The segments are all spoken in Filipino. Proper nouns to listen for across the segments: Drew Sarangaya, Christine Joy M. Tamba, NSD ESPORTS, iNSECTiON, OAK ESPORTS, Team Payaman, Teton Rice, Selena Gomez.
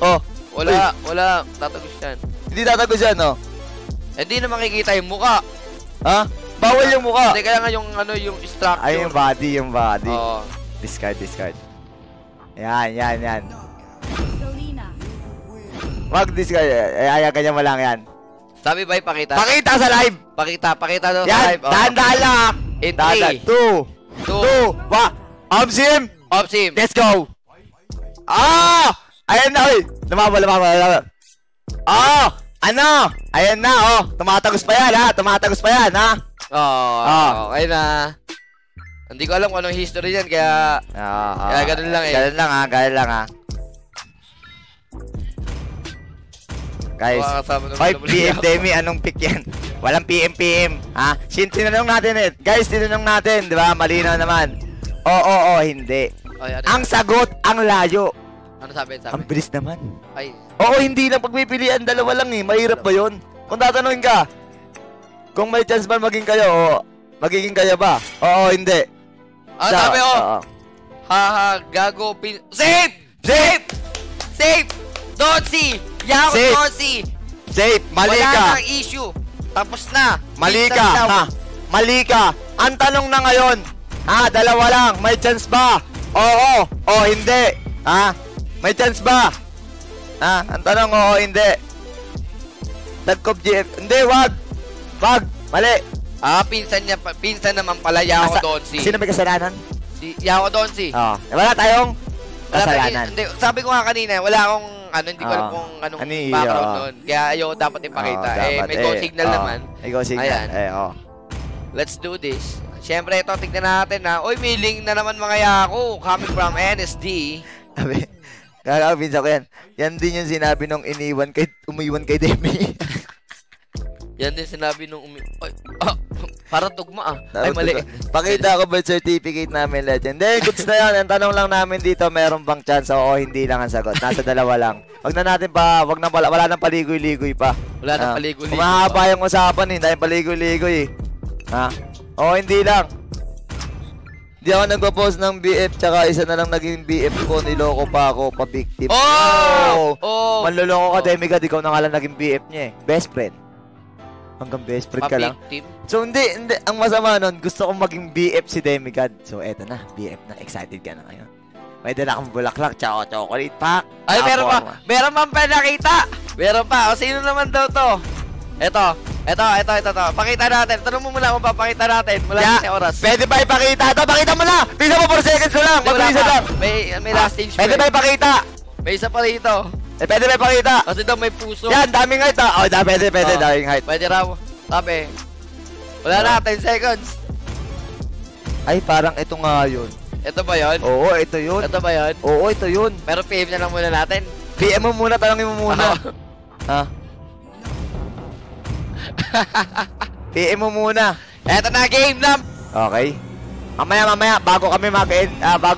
Oh. Wala, uy, wala. Tatagos yan. Hindi tatagos yan, no? Eh, di na makikita yung mukha. Ha? Bawal yung mukha. Hindi, kaya nga yung, ano, yung structure. Ay, yung body, yung body. Oo. Discard, discard. Yan, yan, yan. Mag-discard. Ayan, ganyan mo lang yan. Sabi ba, pakita? Pakita sa live! Pakita, pakita doon sa live. Yan, dahan-dahan lang. In 3. 2. 2. 1. Opsim! Opsim. Let's go. Ah! Ayan na, oy. Lumaba, lumaba, lumaba. Oh! Ano? Ayan na, oh. Tumatagos pa yan, ha? Tumatagos pa yan, ha? Oo. Oh, okay na. Hindi ko alam kung anong history yan, kaya... Oo. Kaya ganun lang, eh. Ganun lang, ha? Ganun lang, ha? Guys, 5 PM Demi, anong pick yan? Walang PM, ha? Tinanong natin, eh. Guys, tinanong natin, di ba? Malinaw naman. Oo, hindi. Ang sagot, ang layo. Ano sabi? Ang bilis naman. Ay. Oo, hindi lang pagpipilian. Dalawa lang eh. Mahirap ba yun? Kung tatanungin ka, kung may chance ba maging kayo, oo. Magiging kaya ba? Oo, hindi. Ano sabi ko? Haha, gago, pin... Safe! Safe! Safe! Dotsi! Yaw, Dotsi! Safe! Mali ka! Wala nang issue. Tapos na. Mali ka, ha? Mali ka. Ang tanong na ngayon, ha? Dalawa lang. May chance ba? Oo. O, hindi. Ha? May chance ba? Ha? Ang tanong, oo, hindi. Tagkob GF. Hindi, wag. Wag. Mali. Ah, pinsan niya. Pinsan naman pala Yao Donsi. Sino may kasalanan? Si Yao Donsi. Oo. Wala tayong kasalanan. Hindi, sabi ko nga kanina, wala akong, ano, hindi ko alam kung anong background nun. Kaya ayaw dapat ipakita. Eh, may go signal naman. May go signal. Eh, oo. Let's do this. Siyempre, ito, tignan natin na. Uy, may link na naman mga Yao. Coming from NSD. Sabi, kala ko, pinsa ko yan. Yan din yung sinabi nung iniwan kay, umiwan kay Demi. Yan din sinabi nung umiwan. Para tugma, ah. Ay, mali. Pakita ko ba yung certificate namin, legend? Then, goods na yan. Ang tanong lang namin dito, meron bang chance? Oo, hindi lang ang sagot. Nasa dalawa lang. Wag na natin pa, wag na, wala nang paligoy-ligoy pa. Wala nang paligoy-ligoy. Kumahaba yung usapan, eh. Dahil paligoy-ligoy, eh. Ha? Oo, hindi lang. Di ako nagpo-post ng BF, tsaka isa na lang naging BF ko, niloko pa ako, pa-victim. Oh! Oh! Manloloko ka, Demigod, ikaw na nga lang naging BF niya, eh. Best friend. Hanggang best friend ka lang. Pa-victim? So, hindi, hindi. Ang masama nun, gusto kong maging BF si Demigod. So, eto na, BF na. Excited ka na ngayon. Pwede na akong bulaklak, tsaka chocolate pack. Ay, meron pa! Meron pa pinakita! Meron pa! O, sino naman daw to? Eto. Ito. Pakita natin. Tanong mo muna kung papakita natin. Mula yeah. Sa oras. Pwede ba ipakita? Ito, pakita mo na! Pisa mo 4 seconds ko lang! Mabilisan lang! May last inch. Pwede ba ipakita? May isa pa rito. Eh, pwede ba ipakita? Kasi daw may puso. Yan, daming height, ha? Oh, pwede, daming height. Pwede raw. Tabi. Wala na, 10 seconds. Ay, parang ito nga yun. Ito ba yun? Oo, ito yun. Ito ba yun? Oo, ito yun. Pero PM na lang muna natin. PM mo muna, tanongin mo muna. Ha? PM mo muna. Eto na, game lang. Okay. Mamaya, bago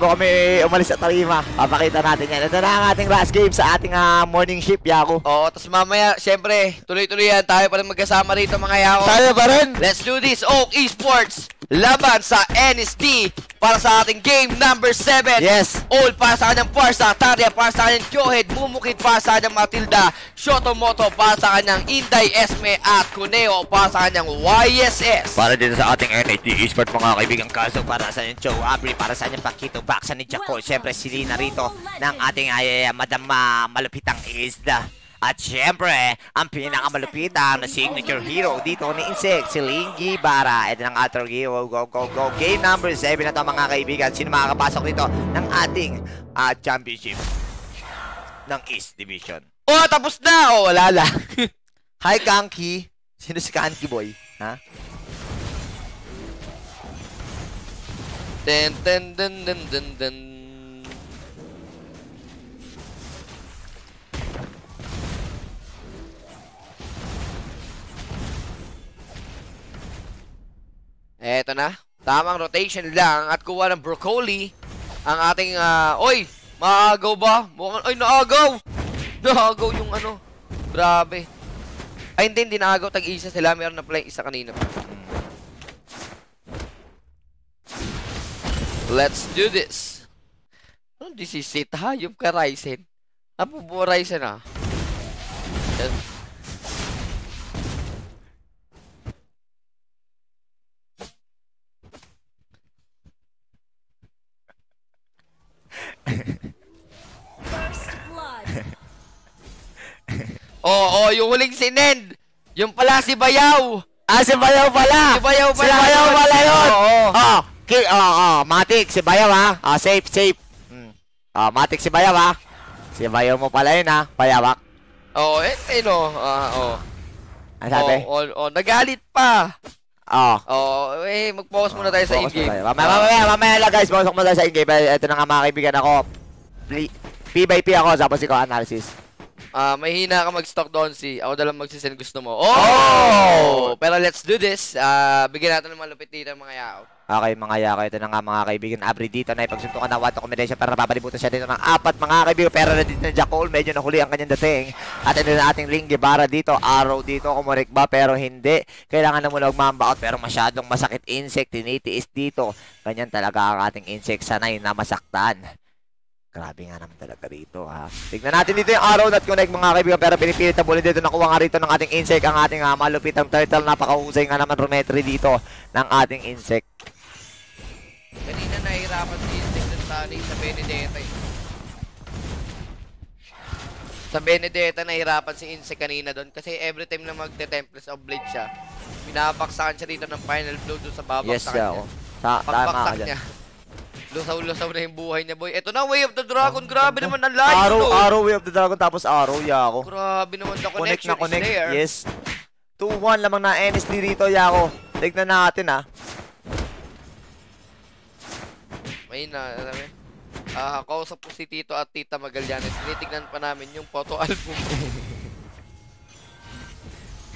kami umalis sa tarima, papakita natin yan. Ito na ang ating last game sa ating morning shift, Yako. Oo, tapos mamaya, syempre, tuloy-tuloy yan. Tayo pa rin magkasama rito, mga Yako. Tayo pa rin. Let's do this, Oak Esports. Laban sa NSD para sa ating game number 7. Yes. All para sa kanyang Farsa, Tarya para sa kanyang Kyohed, Bumukid para sa kanyang Matilda, Shotomoto para sa kanyang Inday Esme at Cuneo para sa kanyang YSS. Para dito sa ating NSD Esports, mga kaibigang kaso, para sa kanyang Joe Abri, para sa kanyang Pakito, Baksa ni Jaco. Siyempre si Lina rito ng ating Madam Malupitang Isda. At syempre, ang pinakamalupitang na signature hero dito ni Insect, si Lingy Bara. Ito ng Ultra Hero. Go. Game number 7 na ito, mga kaibigan. Sino makakapasok dito ng ating championship ng East Division? Oh, tapos na! Oh, wala lang. Hi, Kanky. Sino si Kanky Boy? Ha? Dun. Eto na, tamang rotation lang at kuha ng broccoli ang ating, oy, maagaw ba? Mukhang, oy, naagaw! Naagaw yung ano, grabe. Ay, hindi naagaw, tag-isa sila, meron na pala yung isa kanina. Let's do this. This is it, hayop ka, Ryzen. Napupurize na. Yan. Oo, yung huling si Nend. Yung pala si Bayaw. Ah, si Bayaw pala. Si Bayaw pala. Si Bayaw pala yun. Oo, matik si Bayaw ha. Safe, safe. Oo, matik si Bayaw ha. Si Bayaw mo pala yun ha. Bayawak. Oo, eh no. Oo. Ano sabi? Oo, nagalit pa. Oo. Oo, eh mag-focus muna tayo sa in-game. Mamaya lang guys, focus muna tayo sa in-game. Ito na nga mga kaibigan ako. P/P ako, tapos ikaw analysis. Mahina ka mag-stock doon si ako dalang magsisend gusto mo. Oh! Pero let's do this. Bigyan natin ng malupit dito mga yao. Okay mga yao, ito na nga mga kaibigan. Abri dito na ipagsuntukan na wato kombinasyon para napapalibutan siya dito ng apat mga kaibigan. Pero na dito na Jack Cole, medyo nahuli ang kanyang dating. At ito na ating Ling Guevara dito. Arrow dito, kumurik ba? Pero hindi. Kailangan na muna mag-mambaot. Pero masyadong masakit insect. Tinitiis dito. Ganyan talaga ang ating insect. Sanay na masaktan. Grabe nga naman talaga dito ha. Tignan natin dito yung arrow that connect mga kaibigan. Pero pinipilit ang bullet dito. Nakuha nga rito ng ating insect. Ang ating malupitang turtle. Napakahusay nga naman Rometri dito ng ating insect. Kanina nahihirapan si insect ng tanning sa Benedetta. Sa Benedetta nahihirapan si insect kanina doon. Kasi every time na magte-Templess Oblate siya, pinapaksakan siya dito ng final blow doon sa babaksakan niya. Pagbaksak niya lusaw-lusaw na yung buhay niya, boy. Ito na, Way of the Dragon. Grabe naman ang layo. Arrow, Way of the Dragon. Tapos arrow, Yako. Grabe naman the connection is there. Yes. 2-1 lamang na NSD rito, Yako. Tignan natin, ha. May na, alam eh. Kausap po si Tito at Tita Magallanes. Tinitignan pa namin yung photo album.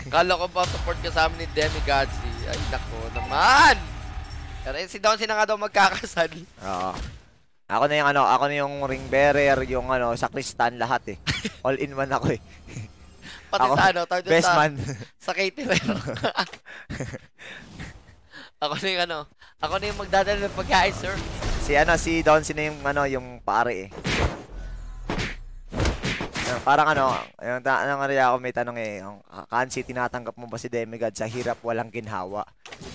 Kala ko ba support ka sa amin ni Demigadzi? Ay, nako naman! Pero si Donsi na nga daw magkakasali. Oo. Ako na yung ring bearer, yung sa Kristan lahat eh. All in one ako eh. Pati ako, sa best sa, man. Sa caterer. Ako na yung magdadala ng pagkain, sir. Si Donsi na yung pare eh. Parang yung nga rin ako may tanong eh, Kansi, tinatanggap mo ba si Demigod sa hirap walang ginhawa?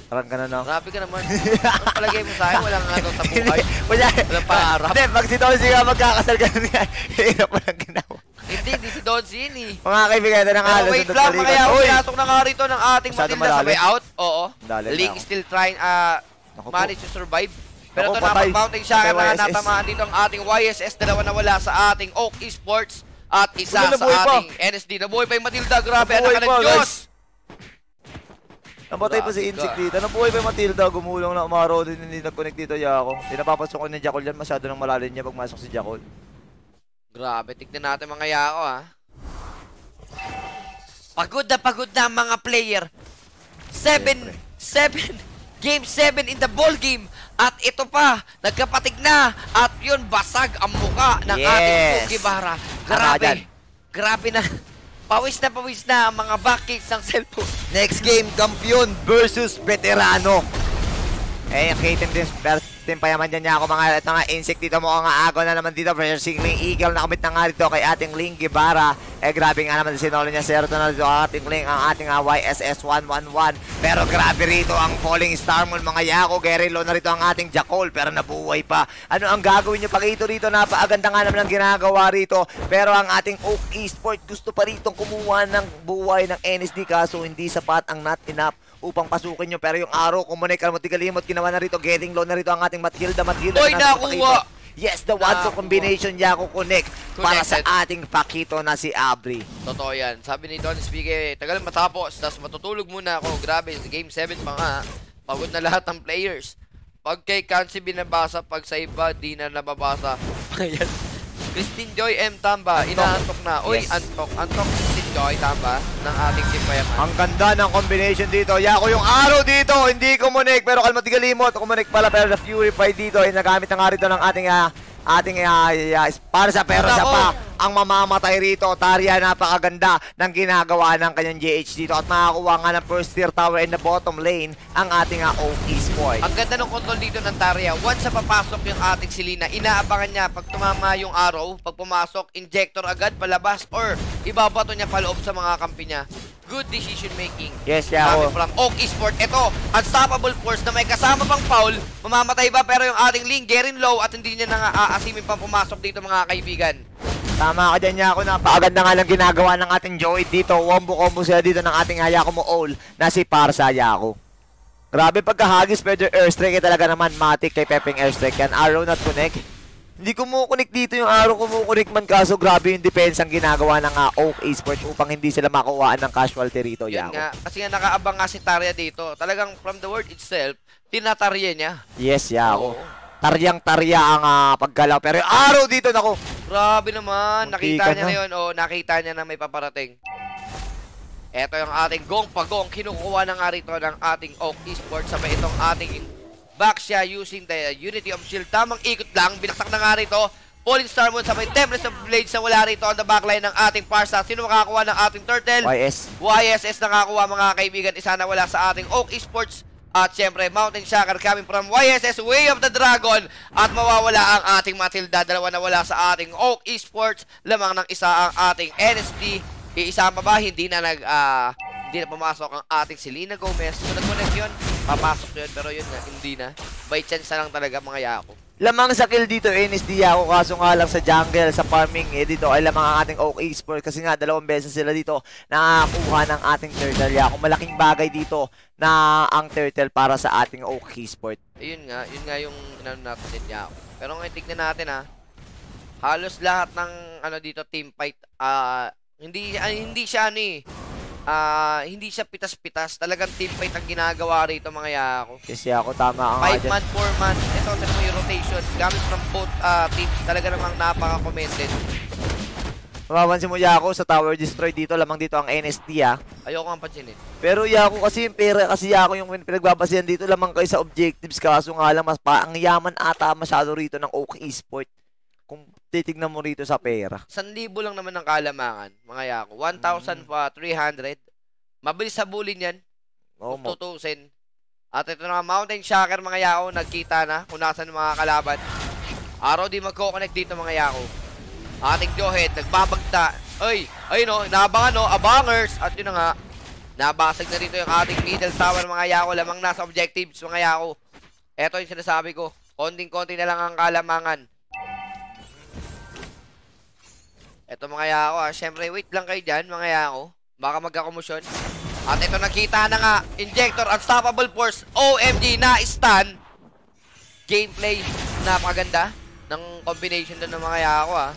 Parang ganun no? Grabe ka naman. Ang palagay mo sa'yo, walang nga daw sa buhay. Walang paharap. Hindi, pag si Donzi ka magkakasal ganun niya, hirap walang ginhawa. Hindi si Donzi yun eh. Mga kaibigan, ito na nga. Wait lang, kaya pinasok na nga rito ng ating Matilda sa way out. Oo. Link still trying manage to survive. Pero ito napag-mounting siya, kaya natamaan dito ang ating YSS. Dalawa na wala sa ating Oak Esports. At isa sa ating NSD. Nabuhay pa yung Matilda. Grabe, anak ka ng Diyos. Nabatay pa si Insect dito. Nabuhay pa yung Matilda. Gumulong na umaro. Hindi nag-connect dito, Yako. Hindi napapasok ko ni Jackal yan. Masyado nang malalim niya pagmasok si Jackal. Grabe, tignan natin mga Yako, ha. Pagod na mga player. 7 Game 7 in the ball game. At ito pa, nagkapatig na. At yun, basag ang muka ng ating Pugibara. Grabe na. Pawis na ang mga backings ng cellphone. Next game, Kampiyon versus Veterano. Eh, Katen din. Team payaman dyan niya ako mga ito nga insect dito mo nga agaw na naman dito versus Singling Eagle na kumit na nga dito kay ating Ling Guevara. Eh grabe nga naman sinolo niya 0 na dito ating Ling ang ating YSS 111 pero grabe rito ang Falling Star Moon mga Yako. Guerrilla na rito ang ating Jackal pero nabuhay pa. Ano ang gagawin niyo pakito rito? Napaaganda nga naman ang ginagawa rito pero ang ating Oak Esports gusto pa rito kumuha ng buhay ng NSD kaso hindi sapat ang not enough upang pasukin nyo. Pero yung arrow, kumunik, kalimot, ginawa na rito, getting low na rito ang ating Matilda. Oy, nakuha! Yes, the one to combination niya kukunik para sa ating pakito na si Abri. Totoo yan. Sabi ni Don Spike, tagal matapos, tas matutulog muna ako. Grabe, game 7 pa nga. Pagod na lahat ng players. Pag kay Kansi binabasa, pag sa iba, di na nababasa. Christine Joy M. Tamba, inaantok na. Uy, antok Christine Joy Tamba ng ating team payaman. Ang ganda ng combination dito. Yako yung arrow dito, hindi kumunik. Pero kalmatigalimot, kumunik pala. Pero na-purify dito. Nagamit na nga rito ng ating ating para sa pero sa pa ang mamamatay rito. Tarya, napakaganda ng ginagawa ng kanyang GH dito at makakuha nga ng first tier tower in the bottom lane ang ating OAK Esports. Ang ganda ng control dito ng Tarya. Once na papasok yung ating Selena, inaabangan niya pag tumama yung arrow, pag pumasok, injector agad palabas or ibabato niya paloob sa mga kampi niya. Good decision making. Yes, Yao. From OAK Esports. Ito, unstoppable force na may kasama pang Paul. Mamamatay ba? Pero yung ating Ling, Gerin low at hindi niya na aasimin pang pumasok dito mga kaibigan. Tama ka dyan, Yao. Napakaganda nga ng ginagawa ng ating Joey dito. Wombo-combo sila dito ng ating Hayako mo all na si Parsa, Yao. Grabe pagkahagis, pero airstrike talaga naman. Matik kay Pepeng airstrike yan. Arrow not connect. Hindi kumukunik dito yung araw, kumukunik man kaso grabe yung defense ang ginagawa ng OAK Esports upang hindi sila makuhaan ng casualty rito, Yao. Nga, kasi nga nakaabang nga si Tarya dito. Talagang from the word itself, tinatarya niya. Yes, Yao. Taryang-tarya ang paggalaw. Pero yung araw dito, naku. Grabe naman. Nakita niya na yun. O, nakita niya na may paparating. Ito yung ating gong-pagong. Kinukuha na nga rito ng ating OAK Esports. Sabay itong ating back siya using the Unity of Shield. Tamang ikot lang. Binaksak na nga rito. Falling Star Moon sabay Tempest of Blades na wala rito on the backline ng ating Parsa. Sino makakuha ng ating Turtle? YSS nakakuha mga kaibigan. Isa na wala sa ating OAK Esports. At syempre, Mountain Shaker coming from YSS, Way of the Dragon. At mawawala ang ating Matilda. Dalawa na wala sa ating OAK Esports. Lamang ng isa ang ating NSD. Iisa pa ba? Hindi na pumasok ang ating Selena Gomez. So, nag-connect yun. Papasok yun, pero yun na, hindi na. By chance na lang talaga mga Yako. Lamang sa kill dito, NSD Yako. Kaso nga lang sa jungle, sa farming, dito ay lamang ang ating OAK Esports. Kasi nga, dalawang beses sila dito nakakuha ng ating Turtle, Yako. Malaking bagay dito na ang Turtle para sa ating OAK Esports. Yun nga yung inano natin din, Yako. Pero ngayon, tignan natin ha. Halos lahat ng, dito, team fight, hindi siya pitas-pitas. Talagang team fight ang ginagawa rito mga Yako. Yes, Yako, tama ka nga dyan. 5-man, 4-man. Ito, tignan mo yung rotation. Gamit from both teams. Talaga namang napaka-commented. Mapapansin mo, Yako, sa tower destroy dito. Lamang dito ang NSD, ha? Ayoko nga pansinin. Pero, Yako, kasi yung pera, kasi Yako yung pinagbabasihan dito. Lamang kayo sa objectives. Kaso nga lang, mas ang yaman ata masyado rito ng OAK Esports. Kung titignan mo rito sa pera. 1,000 lang naman ang kalamangan, mga Yako. 1,300. Mabilis sabulin yan. Oh, 2,000. At ito na Mountain Shaker, mga Yako. Nagkita na kung nasan mga kalaban. Araw di magko-connect dito, mga Yako. Ating Johet, nagbabagta. Ay no, nabangan no, abangers. At yun na nga, nabasag na rito yung ating middle tower, mga Yako. Lamang nasa objectives, mga Yako. Ito yung sinasabi ko. Konting-konti na lang ang kalamangan. Ito mga Yako ha, syempre wait lang kayo dyan mga Yako. Baka magkakomosyon. At ito nakita na nga, Injector, Unstoppable Force, OMG na stun. Gameplay, napakaganda ng combination doon ng mga Yako ha.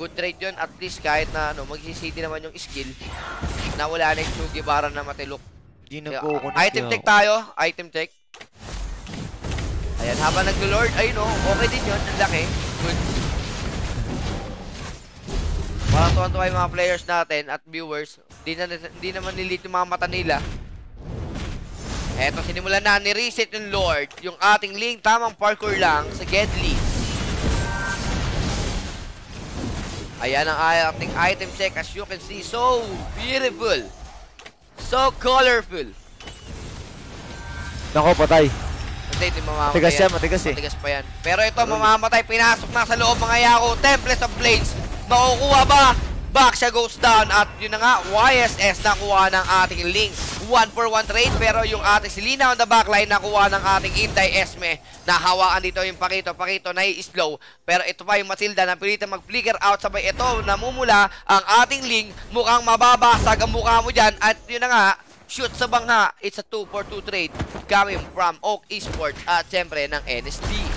Good trade yun, at least kahit na magsisiti naman yung skill. Nawala na yung Sugi para na matilok. Item tech tayo, item tech. Ayan, habang nag-lord, ayun o, okay din yun, ang laki. Good. Parang tuwan-tuwa yung mga players natin at viewers. Hindi naman nilit yung mga mata nila. Eto, sinimulan na. Nireset yung Lord. Yung ating Link, tamang parkour lang sa Gedli. Ayan ang ating item check. As you can see, so beautiful. So colorful. Nako, patay. Hindi, mamamatay. Matigas yan, matigas eh. Matigas pa yan. Pero ito, mamamatay. Pinasok na sa loob mga Yako. Tempest of Blades. Makukuha ba? Back siya goes down. At yun na nga, YSS nakuha ng ating Link. 1-for-1 trade. Pero yung ating Selena on the backline nakuha ng ating Inday Esme. Nahawaan dito yung Pakito. Pakito na i-slow. Pero ito pa yung Matilda na pilitan mag-flicker out. Sabay ito, namumula ang ating Link. Mukhang mababasag ang mukha mo dyan. At yun na nga, shoot sa bangha. It's a 2-for-2 trade coming from OAK Esports at syempre ng NSD.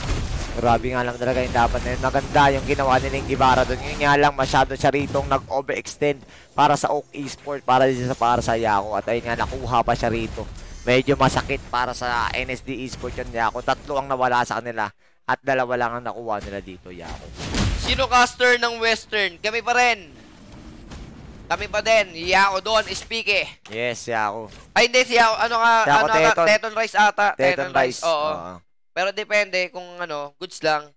Grabe nga lang talaga yung dapat na yun. Maganda yung ginawa nilang Ibarra doon. Yun nga lang masyado siya ritong nag-overextend para sa OAK Esports, para din sa Yako. At ayun nga, nakuha pa siya rito. Medyo masakit para sa NSD Esports yun, Yako. 3 ang nawala sa kanila at 2 lang ang nakuha nila dito, Yako. Sino caster ng Western? Kami pa rin. Kami pa din. Yako doon, Spike. Yes, Yako. Ay, hindi, si Yako. Teton Rice ata. Teton Rice, oo. Pero depende kung good lang.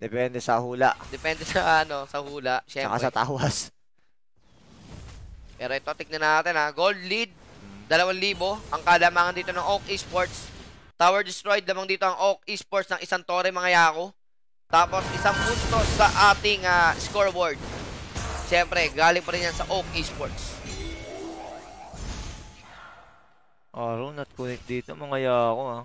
Depende sa hula. Depende sa ano, sa hula. Siyempre. Saka sa tawas. Pero ito, tignan natin ha. Gold lead, 2,000 ang kalamangan dito ng Oak Esports. Tower destroyed lamang dito ang Oak Esports ng isang tore mga yako. Tapos isang puntos sa ating scoreboard. Siyempre, galing pa rin yan sa Oak Esports. Araw, not connect dito mga yako ha.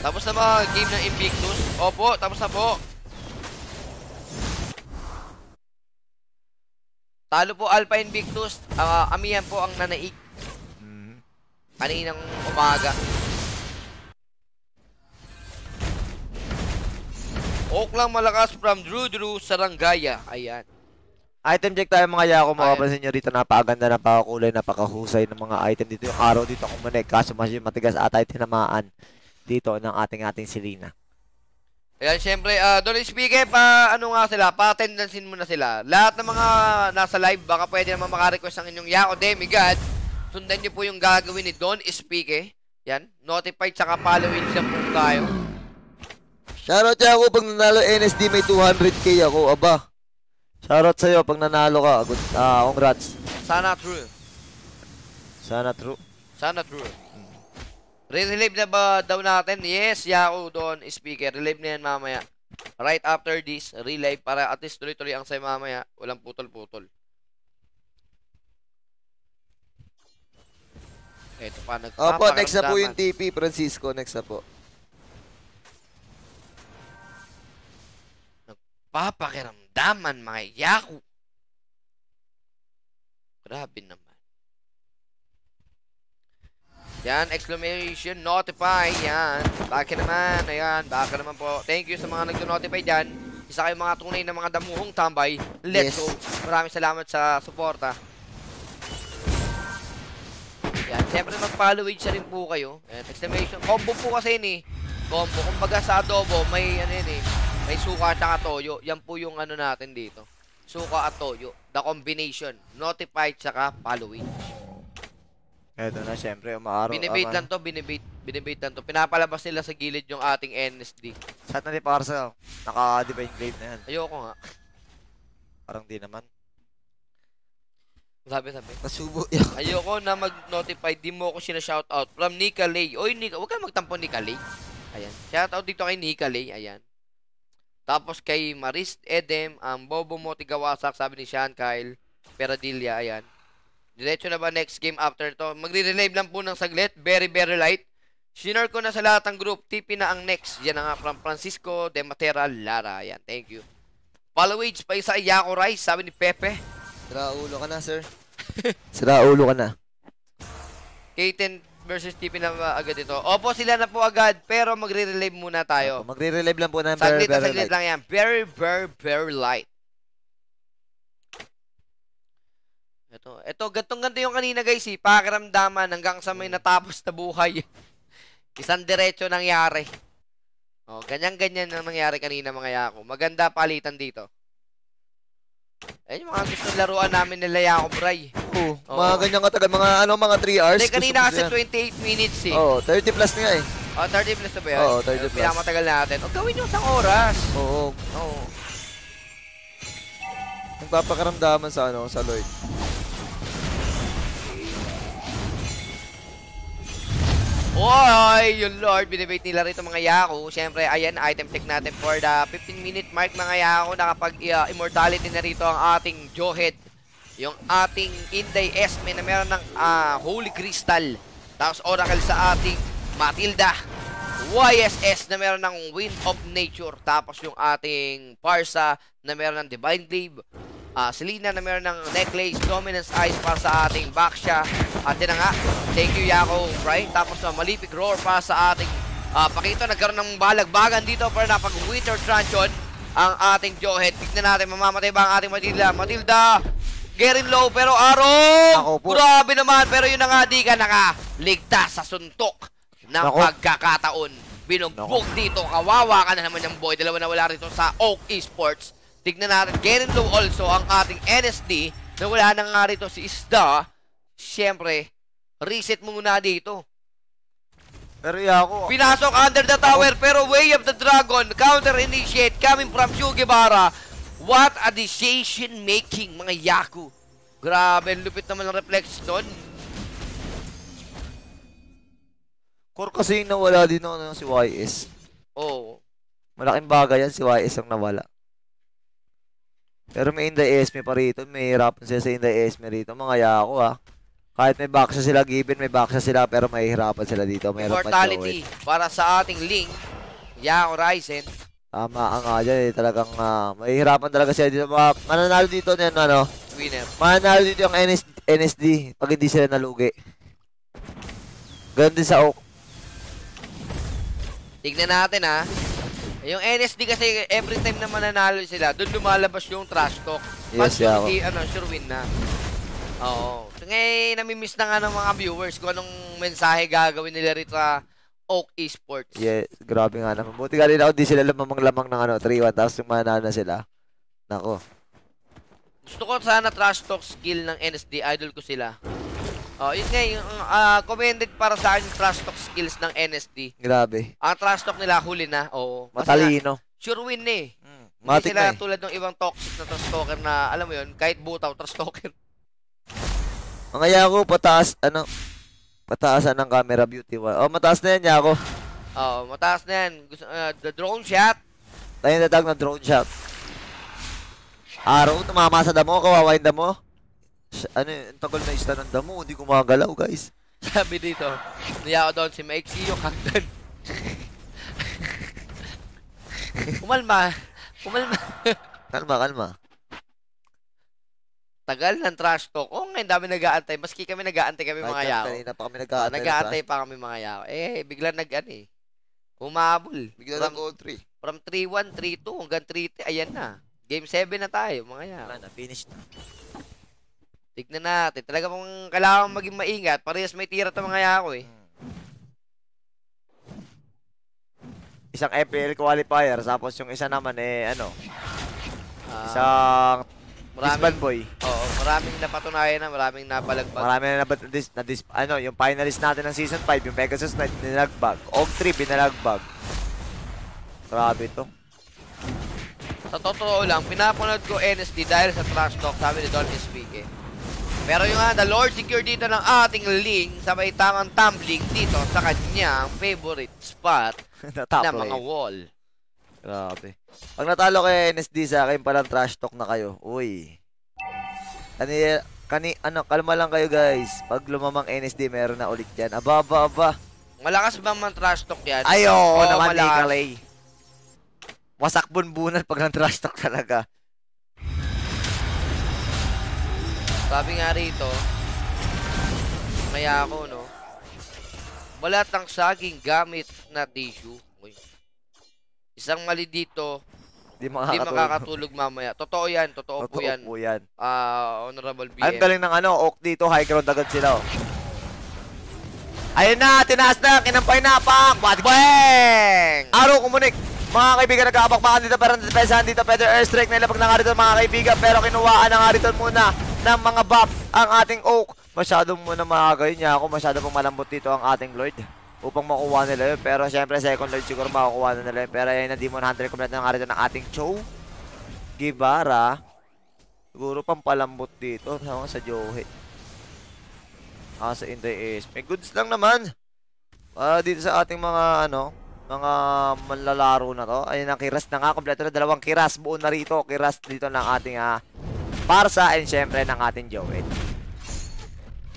Tapos na ba game ng Invictus? Opo, tapos na po. Talo po Alpha Invictus. Amihan po ang nanaig. Kaninang umaga. Oak lang malakas from Drew Sarangaya. Ayan. Item check tayo mga yako. Makapansin nyo rito, napakaganda, napakakulay, napakahusay ng mga item dito. Yung araw dito kumanek. Kaso masyadong matigas at ay tinamaan dito ng ating Selena. Ayan, syempre, don't speak eh, ano nga sila, pa-attendansin muna sila. Lahat ng mga nasa live, baka pwede naman makarequest ang inyong Yako Demigod. Sundan nyo po yung gagawin ni Don't Speak eh. Yan, notified, tsaka followin siya po tayo. Shoutout siya ako, pag nanalo NSD, may 200k ako, aba. Shoutout sa'yo, pag nanalo ka, congrats. Sana true. Sana true. Sana true. Relive na ba daw natin? Yes, Yahoo Don Speaker. Relive na yan mamaya. Right after this, relive para at least tuloy-tuloy ang saya mamaya. Walang putol-putol. Eto pa, nagpapakaramdaman. Opo, next na po yung TP, Francisco. Next na po. Nagpapakiramdaman, mga Yahoo. Grabe naman. Yan, exclamation, notify, yan. Baka naman, ayan, baka naman po. Thank you sa mga nag-notify dyan. Isa kayong mga tunay na mga damuhong tambay. Let's go. Maraming salamat sa suporta. Yan, siyempre mag-follow age na rin po kayo. Yan, exclamation, combo po kasi yun eh. Combo, kumbaga sa adobo, may ano yun eh. May suka at saka toyo. Yan po yung ano natin dito. Suka at toyo, the combination. Notify at saka follow age. Eto na, syempre, umaaraw. Binibait lang to, binibait lang to. Pinapalabas nila sa gilid yung ating NSD. Sat na ni Parcel, naka-divine blade na yan. Ayoko nga. Parang di naman. Sabi. Kasubo yan. Ayoko na mag-notify, di mo ako sina-shoutout. From Nika Lay. Oy, Nika, huwag ka magtampo Nika Lay. Ayan. Shoutout dito kay Nika Lay, ayan. Tapos kay Maris Edem, ang Bobo Moti Gawasak, sabi ni Sean Kyle, Peradilla, ayan. Diretso na ba next game after to? Magre-relive lang po ng saglit. Very, very light. Sinare ko na sa lahat ng group. TP na ang next. Yan na nga from Francisco de Matera Lara. Ayan, thank you. Follow age pa isa Yako Rice. Sabi ni Pepe. Sira ulo ka na, sir. Sira ulo ka na. K10 versus TP na agad ito. Opo, sila na po agad. Pero magre-relive muna tayo. Opo, magre-relive lang po ng very, very light. Saglit lang yan. Very, very, very light. Ito, gantong-ganto yung kanina guys eh. Pakiramdaman hanggang sa may natapos na buhay. Isang diretso nangyari. O, ganyan-ganyan ang nangyari kanina mga Yako. Maganda palitan dito. Ayun yung mga gusto laruan namin nila Yako Bray. Oo, mga ganyan ka talaga. Mga ano, mga 3 hours. Hindi, kanina kasi 28 minutes eh. Oo, 30 plus na eh. Oo, 30 plus na ba yan? Oo, 30 plus. Pinakamatagal natin. O, gawin nyo isang oras. Oo. Oo. Nagpapakaramdaman sa ano, sa Lloyd. Oy, yung Lord, binibait nila rito mga Yako. Siyempre, ayan, item check natin for the 15-minute mark mga Yako. Nakapag-immortality na rito ang ating Johead. Yung ating Inday Esme na meron ng Holy Crystal. Tapos Oracle sa ating Matilda. YSS na meron ng Wind of Nature. Tapos yung ating Parsa na meron ng Divine Glaive. Selena na meron ng Necklace, Dominance Eyes pa sa ating Baksha. At yun na nga, thank you Yako, right? Tapos Malefic Roar pa sa ating Pakito, nagkaroon ng balagbagan dito para napag Winter Tranchon ang ating Johead. Tignan natin, mamamatay ba ang ating Matilda? Matilda, getting low pero Arong! Grabe naman, pero yun na nga, di ka nakaligtas sa suntok ng pagkakataon. Binugbog dito, kawawa ka na naman yung boy. Dalawa na wala rito sa Oak Esports. Tignan natin, getting low also ang ating NSD na wala na nga rito si Isda. Siyempre, Reset muna dito. Pero ako pinasok under the tower, pero Way of the Dragon counter initiate coming from Shu Guevara. What a decision making, mga Yaku. Grabe, lupit naman ng reflex nun. Core kasi yung nawala din ako si YS. Oo. Malaking bagay yan, si YS ang nawala. Pero may Inday Esme pa rito. May hirapan sila sa Inday Esme rito, mga Yaku ha. Kahit may backsa sila given, may backsa sila, pero may hirapan sila dito. Mortality para sa ating Link, Yaku Ryzen. Tama nga dyan eh, talagang may hirapan talaga sila dito. Mananalo dito na yan, ano? Winner. Mananalo dito yung NSD pag hindi sila nalugi. Ganun din sa Oak. Tignan natin ha. Yung NSD kasi every time na mananalo sila, doon lumalabas yung trash talk. Yes, Yaku. Pag ano, sure win na. Oo. Ngayon, namimiss na nga ng mga viewers kung anong mensahe gagawin nila rito sa Oak Esports. Yes, grabe nga naman. Buti ka rin ako, di sila lamang-lamang ng ano, 3-1, tapos mananalo na sila. Nako. Gusto ko sana trash talk skill ng NSD. Idol ko sila. Oh, yun nga, yung commended para sa akin yung trash talk skills ng NSD. Grabe. Ang trash talk nila, huli na. Oo. Matalino. Na, sure win na eh. Matik na eh. Tulad ng ibang toxic na trash talker na, alam mo yun, kahit butaw, trash talker. Mga Yaku, pataas, ano, pataasan ng camera beauty. Oh, mataas na yan, Yaku. Oo, mataas na yan. Gusto, the drone shot. Tayo yung tatag na drone shot. Araw, tumama sa damo, kawawa yung damo. Ano yun, tagol na ista ng damo, hindi gumagalaw, guys. Sabi dito, niya ako doon si Mike Sio, Kakdan. Kumalma, kumalma. Kalma, kalma. Tagal ng trash talk. Oo, ngayon dami nag-aantay. Maski kami nag-aantay kami mga Yaku. Kanina pa kami nag-aantay. Nag-aantay pa kami mga Yaku. Eh, biglang nag-ano eh. Humabol. Biglang nag-3. From 3-1, 3-2, hanggang 3-3. Ayan na. Game 7 na tayo mga Yaku. Wala na, finish na. Tignan natin. Talaga pong kailangan maging maingat. Parehas may tira ito mga Yaku eh. Isang FPL qualifier. Tapos yung isa naman eh, ano. Isang... Disband boy. Oo, maraming napatunayan na, maraming napalagbag. Maraming na ano, yung finalist natin ng Season 5, yung Pegasus Knight, binalagbag. Og 3, binalagbag. Grabe ito. Sa totoo lang, pinapunod ko NSD dahil sa trash talk, sabi ni Don SPK. Pero yung nga, the Lord secure dito ng ating Link, sabay tamang tumbling dito sa kanyang favorite spot na mga wall. Grabe. Pag natalo kay NSD sa akin, parang trash talk na kayo. Uy. Ano, kalma lang kayo guys. Pag lumamang NSD, meron na ulit yan. Aba, aba, aba. Malakas ba man trash talk yan? Ay, oo naman, Nikalay. Wasak bunbunan pag ng trash talk talaga. Sabi nga rito, kaya ako, no? Balat ng saging gamit na tissue. Uy. Isang mali dito, di makakatulog mamaya. Totoo yan, totoo po yan. Totoo po yan. Honorable BM. Ang galing ng ano, Oak dito, high ground agad sila. Ayun na, tinaas na, kinampay na, pang, body bang! Araw, kumunik. Mga kaibigan, nagkakabakbakan dito, pero natipesahan dito, pwede airstrike na ilapag na nga rito, mga kaibigan, pero kinuwaan na nga rito muna ng mga buff ang ating Oak. Masyadong muna makagayon niya ako, masyadong pong malambot dito ang ating Lord. Upang makuha nila yun, pero siyempre second Lord siguro makukuha na nila yun. Pero ayun na Demon Hunter, complete na nga rito ng ating Cho Guevara. Siguro pang palambot dito, sa Johe. Sa Inday Esme, may goods lang naman para dito sa ating mga ano, mga manlalaro na to. Ayun ang kiras na nga, kompleto na dalawang kiras, buo na rito, kiras dito ng ating Barsa and siyempre ng ating Johe.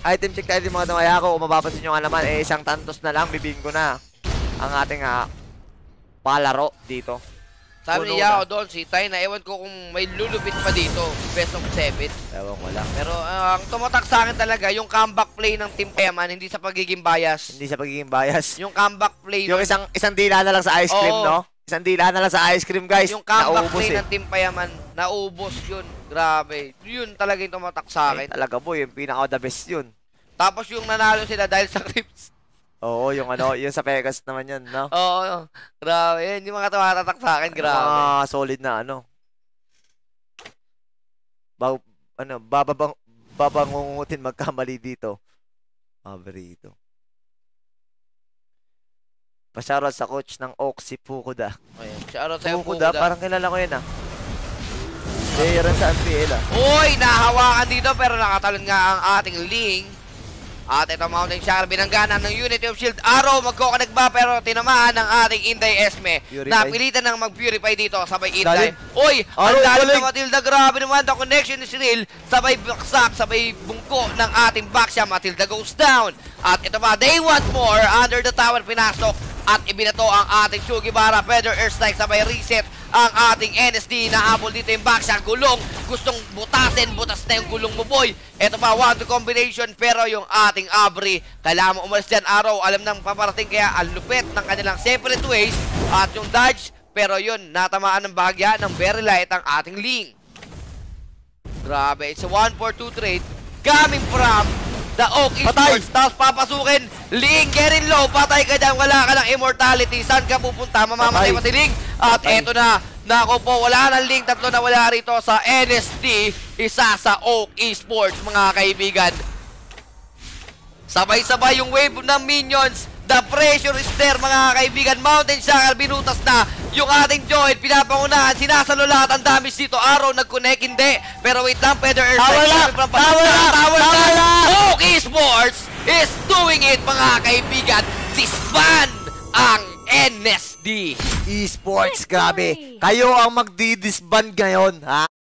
Item check tayo din mga tumaya ko. Kung mapapansin nyo nga naman, eh isang tantos na lang, bibingko na ang ating palaro dito. Sabi niya ako doon, si Tay na, ewan ko kung may lulupit pa dito, best of 7. Ewan ko lang. Pero ang tumatak sa akin talaga, yung comeback play ng Team Payaman, hindi sa pagiging bias. Hindi sa pagiging bias. Yung comeback play. Yung isang dila na lang sa ice cream, no? Isang dila na lang sa ice cream, guys. Yung comeback play ng Team Payaman, naubos yun. Grabe. Yun talaga yung tumatak sa akin. Talaga boy, yung pinaka-the best yun. Tapos yung nanalo sila dahil sa Crips. Oo, yung ano, yung sa Vegas naman yun, no? Oo, grabe. Yun yung mga tumatatak sa akin, grabe. Mga solid na ano. Babangungutin magkamali dito. Paborito. Pa-shoutout sa coach ng OAK, si Fukuda. Ayan, shoutout sa Fukuda. Parang kilala ko yan ah. Player rin sa NPL ah. Uy, nahawakan dito pero nakatalon nga ang ating Ling. At ito Mountain Shark, binangganan ng Unity of Shield. Arrow, magkoconnect ba pero tinamaan ng ating Inday Esme. Napilitan ng mag-purify dito, sabay Inday. Uy, ang dalit ng Matilda, grabe naman ang connection ni Cyril. Sabay baksak, sabay bungko ng ating backsya. Matilda goes down. At ito pa, they want more. Under the tower, pinasok. At ibinato ang ating Sugibara. Feather Airstrike, sabay reset ang ating NSD. Nahabol dito yung backsya, gulong, gustong butasin, butas na yung gulong mo boy. Ito pa, 1-2 combination, pero yung ating Abri, kailangan mo umalis dyan araw, alam nang paparating, kaya ang lupit ng kanilang separate ways. At yung dodge, pero yun, natamaan ng bagya ng very light ang ating Ling. Grabe, it's a 1-4-2 trade coming from the Oak Esports. Tapos papasukin, Ling, getting low, patay ka dyan, wala ka ng immortality. Saan ka pupunta? Mamamatay pa si Ling. At eto na, nako po, wala ng Link, tatlo na wala rito sa NSD, isa sa Oak Esports mga kaibigan. Sabay-sabay yung wave ng minions, the pressure is there mga kaibigan. Mountain Shaker, binutas na yung ating Joy, pinapangunahan, sinasalo lahat ang damage dito. Arrow nag-connect, hindi, pero wait lang, Feather Airstrike. Tawala! Oak Esports is doing it mga kaibigan, disband ang NSD Esports, grabe. Kayo ang magdi-disband ngayon, ha?